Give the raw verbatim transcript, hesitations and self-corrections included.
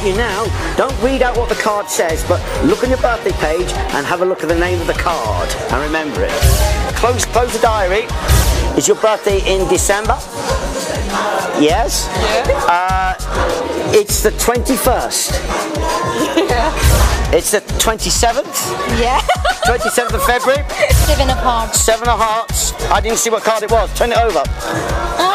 at you now, don't read out what the card says, but look on your birthday page and have a look at the name of the card and remember it. Close, close the diary. Is your birthday in December? Yes? Yeah. Uh, it's the twenty-first. Yeah. It's the twenty-seventh? Yeah. twenty-seventh of February? Seven of hearts. Seven of hearts. I didn't see what card it was. Turn it over.